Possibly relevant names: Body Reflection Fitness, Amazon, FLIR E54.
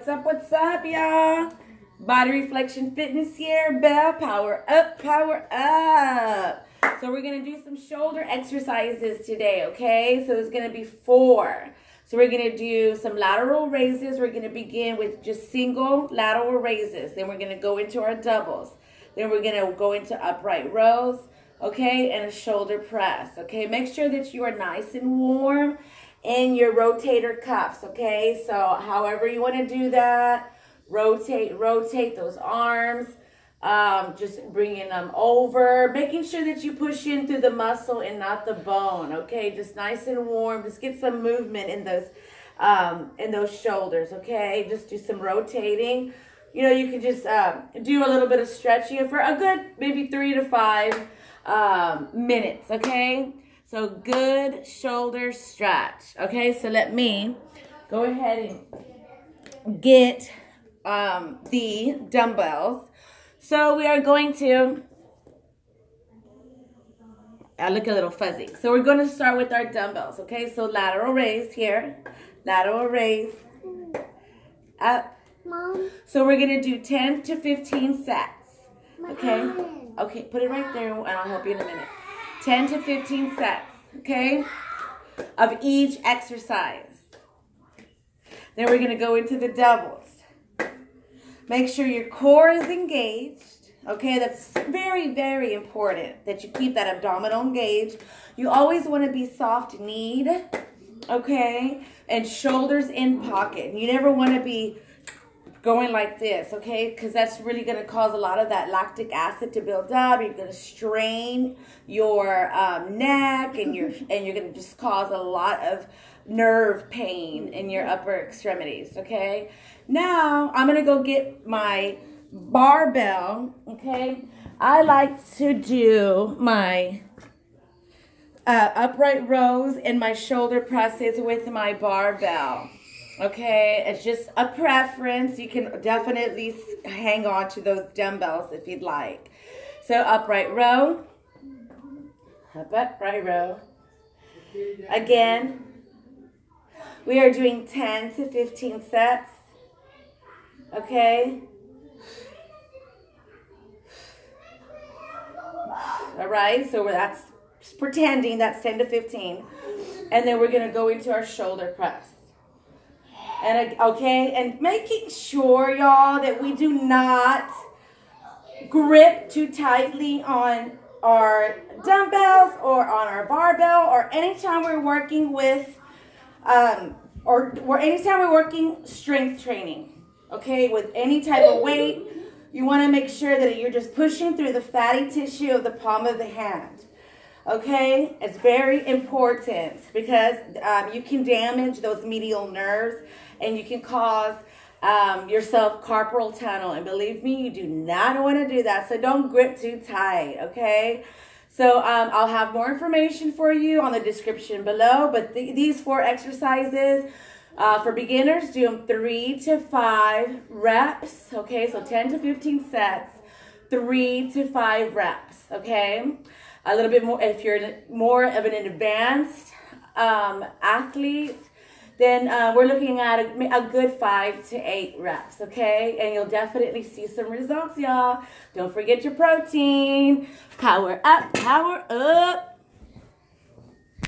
What's up, y'all? Body Reflection Fitness here. Bell, power up, power up. So we're going to do some shoulder exercises today, okay? So it's going to be four. So we're going to do some lateral raises. We're going to begin with just single lateral raises. Then we're going to go into our doubles. Then we're going to go into upright rows, okay? And a shoulder press, okay? Make sure that you are nice and warm in your rotator cuffs, okay? So however you want to do that, rotate those arms, just bringing them over, making sure that you push in through the muscle and not the bone, okay? Just nice and warm. Just get some movement in those shoulders, okay? Just do some rotating. You know, you can just do a little bit of stretching for a good maybe 3 to 5 minutes, okay? So good shoulder stretch. Okay, so let me go ahead and get the dumbbells. So we are going to, I look a little fuzzy. So we're going to start with our dumbbells. Okay, so lateral raise here. Lateral raise. Up. Mom. So we're going to do 10 to 15 sets. Okay. Okay, put it right there and I'll help you in a minute. 10 to 15 sets, okay, of each exercise. Then we're going to go into the doubles. Make sure your core is engaged, okay? That's very, very important that you keep that abdominal engaged. You always want to be soft-kneed, okay, and shoulders in pocket. You never want to be going like this, okay? Because that's really going to cause a lot of that lactic acid to build up. You're going to strain your neck, and you're going to just cause a lot of nerve pain in your upper extremities, okay? Now I'm going to go get my barbell, okay? I like to do my upright rows and my shoulder presses with my barbell. Okay, it's just a preference. You can definitely hang on to those dumbbells if you'd like. So upright row, upright row. Again, we are doing 10 to 15 sets. Okay. All right, so that's just pretending that's 10 to 15. And then we're going to go into our shoulder press. And okay, and making sure, y'all, that we do not grip too tightly on our dumbbells or on our barbell, or anytime we're working with, or anytime we're working strength training, okay, with any type of weight, you want to make sure that you're just pushing through the fatty tissue of the palm of the hand. Okay, it's very important because you can damage those medial nerves and you can cause yourself carpal tunnel. And believe me, you do not want to do that. So don't grip too tight, okay? So I'll have more information for you on the description below. But these four exercises for beginners, do them 3 to 5 reps, okay? So 10 to 15 sets, 3 to 5 reps, okay? A little bit more, if you're more of an advanced athlete, then we're looking at a good 5 to 8 reps, okay? And you'll definitely see some results, y'all. Don't forget your protein. Power up, power up.